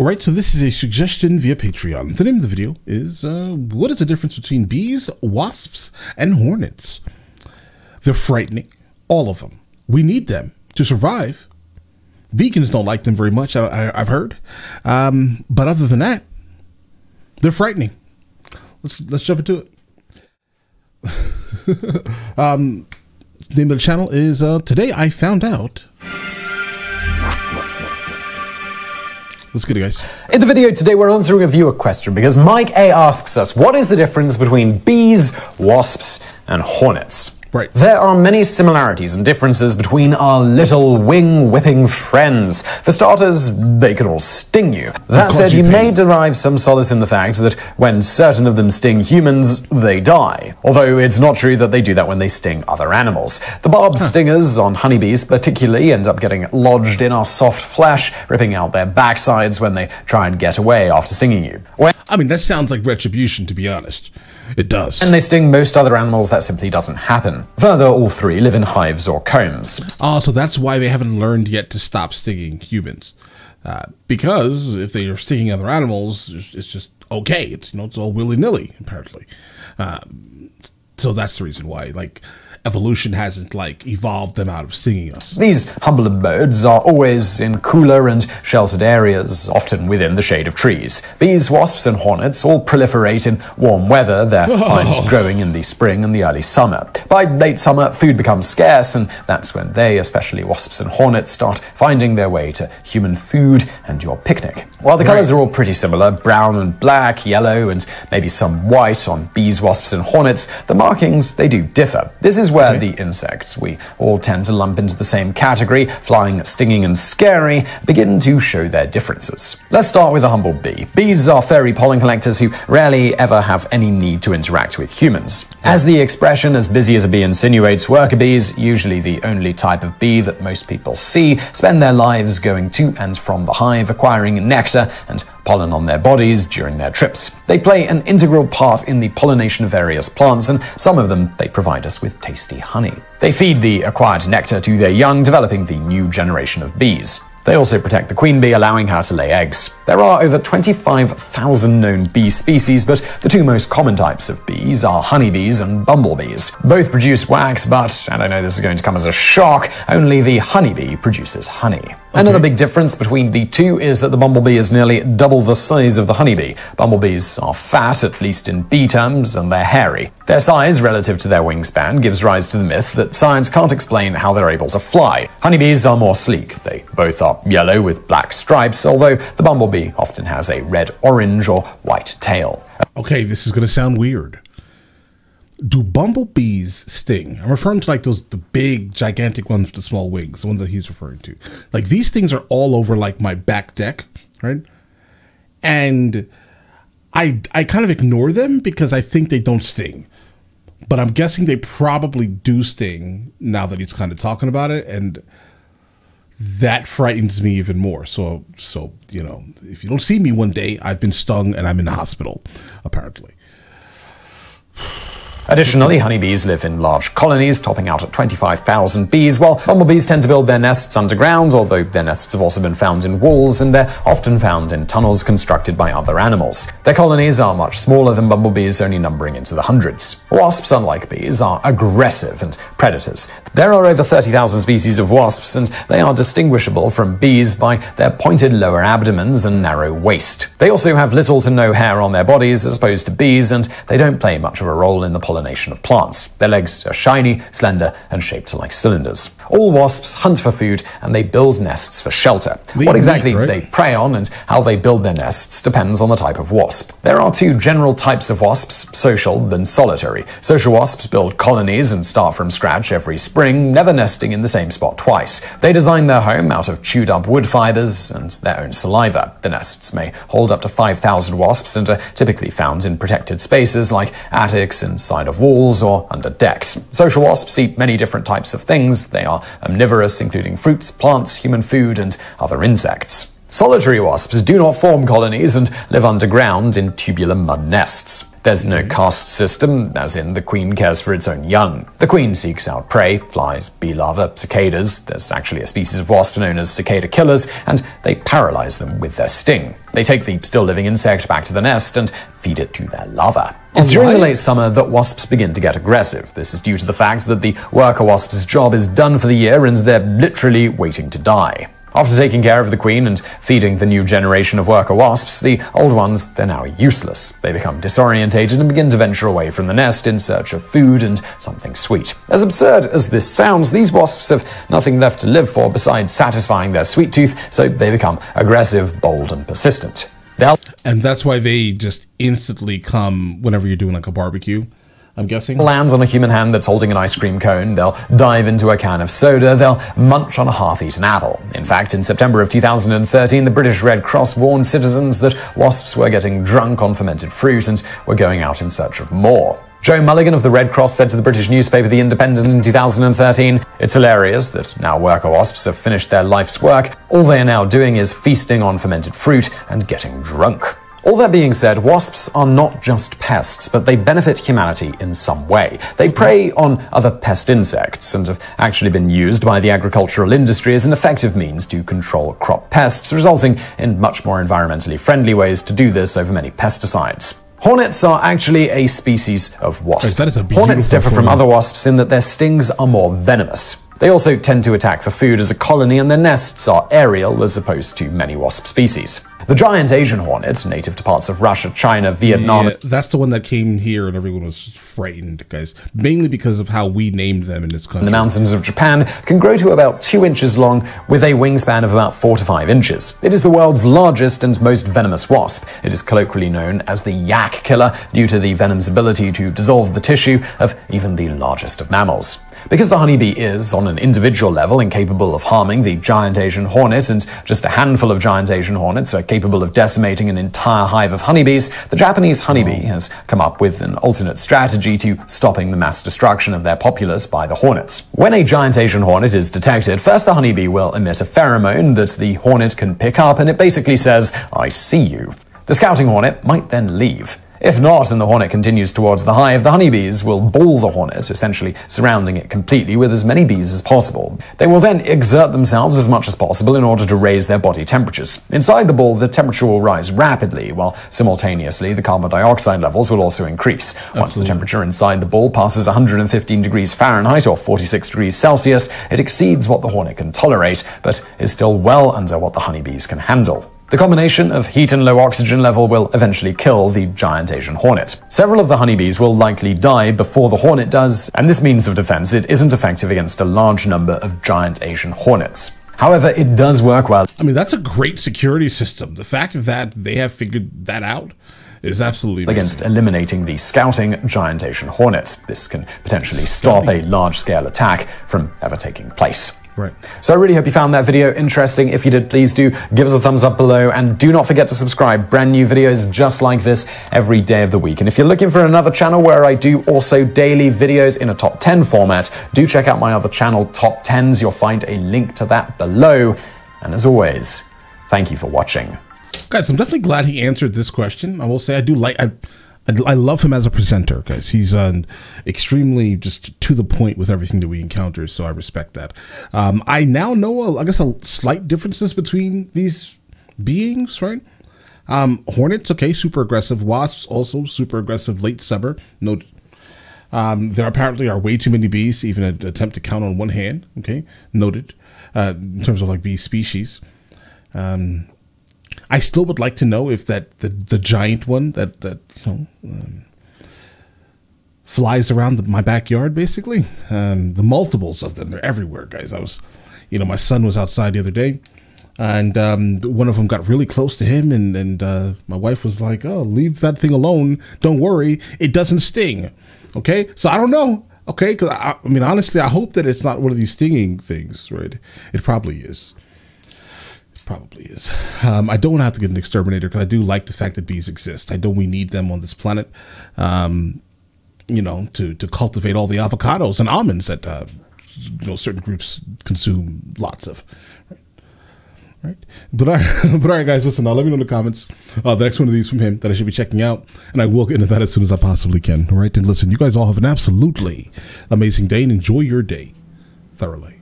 Alright, so this is a suggestion via Patreon. The name of the video is, what is the difference between bees, wasps, and hornets? They're frightening, all of them. We need them to survive. Vegans don't like them very much, I've heard. But other than that, they're frightening. Let's jump into it. Name of the channel is Today I Found Out. Let's get it, guys. In the video today, we're answering a viewer question because Mike A asks us, what is the difference between bees, wasps, and hornets? Right. There are many similarities and differences between our little wing-whipping friends. For starters, they can all sting you. That said, you may derive some solace in the fact that when certain of them sting humans, they die. Although it's not true that they do that when they sting other animals. The barbed stingers on honeybees particularly end up getting lodged in our soft flesh, ripping out their backsides when they try and get away after stinging you. I mean, that sounds like retribution, to be honest. It does. And they sting most other animals, that simply doesn't happen. Further, all three live in hives or combs. Oh, so that's why they haven't learned yet to stop stinging humans. Because if they are stinging other animals, it's just okay. It's, you know, it's all willy-nilly, apparently. So that's the reason why, like, evolution hasn't, like, evolved them out of stinging us. These humbler birds are always in cooler and sheltered areas, often within the shade of trees. Bees, wasps, and hornets all proliferate in warm weather, their hives growing in the spring and the early summer. By late summer, food becomes scarce, and that's when they, especially wasps and hornets, start finding their way to human food and your picnic. While the colors are all pretty similar, brown and black, yellow, and maybe some white on bees, wasps, and hornets, the markings, they do differ. This is where the insects we all tend to lump into the same category, flying, stinging, and scary, begin to show their differences. Let's start with the humble bee. Bees are fairy pollen collectors who rarely ever have any need to interact with humans. As the expression, as busy as a bee insinuates, worker bees, usually the only type of bee that most people see, spend their lives going to and from the hive, acquiring nectar and pollen on their bodies during their trips. They play an integral part in the pollination of various plants, and some of them they provide us with tasty honey. They feed the acquired nectar to their young, developing the new generation of bees. They also protect the queen bee, allowing her to lay eggs. There are over 25,000 known bee species, but the two most common types of bees are honeybees and bumblebees. Both produce wax, but, and I know this is going to come as a shock, only the honeybee produces honey. Another big difference between the two is that the bumblebee is nearly double the size of the honeybee. Bumblebees are fat, at least in bee terms, and they're hairy. Their size relative to their wingspan gives rise to the myth that science can't explain how they're able to fly. Honeybees are more sleek. They both are yellow with black stripes, although the bumblebee often has a red, orange, or white tail. Okay, this is going to sound weird. Do bumblebees sting? I'm referring to like the big, gigantic ones with the small wings, the one that he's referring to. Like these things are all over like my back deck, right? And I kind of ignore them because I think they don't sting. But I'm guessing they probably do sting now that he's kind of talking about it, and that frightens me even more. So you know, if you don't see me one day, I've been stung and I'm in the hospital, apparently. Additionally, honeybees live in large colonies, topping out at 25,000 bees, while bumblebees tend to build their nests underground, although their nests have also been found in walls, and they're often found in tunnels constructed by other animals. Their colonies are much smaller than bumblebees, only numbering into the hundreds. Wasps, unlike bees, are aggressive and predators. There are over 30,000 species of wasps, and they are distinguishable from bees by their pointed lower abdomens and narrow waist. They also have little to no hair on their bodies, as opposed to bees, and they don't play much of a role in the pollination of plants. Their legs are shiny, slender, and shaped like cylinders. All wasps hunt for food, and they build nests for shelter. What exactly they prey on and how they build their nests depends on the type of wasp. There are two general types of wasps, social and solitary. Social wasps build colonies and start from scratch every spring, never nesting in the same spot twice. They design their home out of chewed-up wood fibers and their own saliva. The nests may hold up to 5,000 wasps and are typically found in protected spaces like attics and side of walls or under decks. Social wasps eat many different types of things. They are omnivorous, including fruits, plants, human food, and other insects. Solitary wasps do not form colonies and live underground in tubular mud nests. There's no caste system, as in the queen cares for its own young. The queen seeks out prey, flies, bee larvae, cicadas. There's actually a species of wasp known as cicada killers, and they paralyze them with their sting. They take the still-living insect back to the nest and feed it to their larva. It's during the late summer that wasps begin to get aggressive. This is due to the fact that the worker wasp's job is done for the year and they're literally waiting to die. After taking care of the queen and feeding the new generation of worker wasps, the old ones, they're now useless. They become disorientated and begin to venture away from the nest in search of food and something sweet. As absurd as this sounds, these wasps have nothing left to live for besides satisfying their sweet tooth, so they become aggressive, bold, and persistent. And that's why they just instantly come whenever you're doing like a barbecue, I'm guessing. Lands on a human hand that's holding an ice cream cone, they'll dive into a can of soda, they'll munch on a half-eaten apple. In fact, in September of 2013, the British Red Cross warned citizens that wasps were getting drunk on fermented fruit and were going out in search of more. Joe Mulligan of the Red Cross said to the British newspaper The Independent in 2013, "It's hilarious that now worker wasps have finished their life's work. All they are now doing is feasting on fermented fruit and getting drunk." All that being said, wasps are not just pests, but they benefit humanity in some way. They prey on other pest insects and have actually been used by the agricultural industry as an effective means to control crop pests, resulting in much more environmentally friendly ways to do this over many pesticides. Hornets are actually a species of wasp. Hornets differ from other wasps in that their stings are more venomous. They also tend to attack for food as a colony, and their nests are aerial as opposed to many wasp species. The giant Asian hornet, native to parts of Russia, China, Vietnam... Yeah, that's the one that came here and everyone was frightened, guys. Mainly because of how we named them in this country. The mountains of Japan can grow to about 2 inches long with a wingspan of about 4 to 5 inches. It is the world's largest and most venomous wasp. It is colloquially known as the yak killer due to the venom's ability to dissolve the tissue of even the largest of mammals. Because the honeybee is, on an individual level, incapable of harming the giant Asian hornet, and just a handful of giant Asian hornets are capable of decimating an entire hive of honeybees, the Japanese honeybee has come up with an alternate strategy to stopping the mass destruction of their populace by the hornets. When a giant Asian hornet is detected, first the honeybee will emit a pheromone that the hornet can pick up, and it basically says, "I see you." The scouting hornet might then leave. If not, and the hornet continues towards the hive, the honeybees will ball the hornet, essentially surrounding it completely with as many bees as possible. They will then exert themselves as much as possible in order to raise their body temperatures. Inside the ball, the temperature will rise rapidly, while simultaneously the carbon dioxide levels will also increase. Once the temperature inside the ball passes 115 degrees Fahrenheit or 46 degrees Celsius, it exceeds what the hornet can tolerate, but is still well under what the honeybees can handle. The combination of heat and low oxygen level will eventually kill the giant Asian hornet. Several of the honeybees will likely die before the hornet does, and this means of defense it isn't effective against a large number of giant Asian hornets. However, it does work well. I mean, that's a great security system. The fact that they have figured that out is absolutely amazing. Against eliminating the scouting giant Asian hornets. This can potentially stop a large-scale attack from ever taking place. Right. So I really hope you found that video interesting. If you did, please do give us a thumbs up below, and do not forget to subscribe. Brand new videos just like this every day of the week. And if you're looking for another channel where I do also daily videos in a top 10 format, do check out my other channel, Top 10s. You'll find a link to that below. And as always, thank you for watching. Guys, I'm definitely glad he answered this question. I will say I do like... I love him as a presenter, guys. He's extremely just to the point with everything that we encounter, so I respect that. I now know, I guess, a slight differences between these beings, right? Hornets, okay, super aggressive. Wasps, also super aggressive. Late summer, no. There apparently are way too many bees, even an attempt to count on one hand, okay? Noted, in terms of, like, bee species. I still would like to know if that the giant one that you know flies around my backyard, basically. The multiples of them, they're everywhere, guys. I was, you know, my son was outside the other day, and one of them got really close to him, and my wife was like, "Oh, leave that thing alone. Don't worry, it doesn't sting." Okay, so I don't know. Okay, because I mean, honestly, I hope that it's not one of these stinging things, right? It probably is. Probably is. I don't want to have to get an exterminator because I do like the fact that bees exist. I know we need them on this planet, you know, to cultivate all the avocados and almonds that you know, certain groups consume lots of. Right? right? But all right, guys, listen, now let me know in the comments the next one of these from him that I should be checking out, and I will get into that as soon as I possibly can. All right, and listen, you guys all have an absolutely amazing day and enjoy your day thoroughly.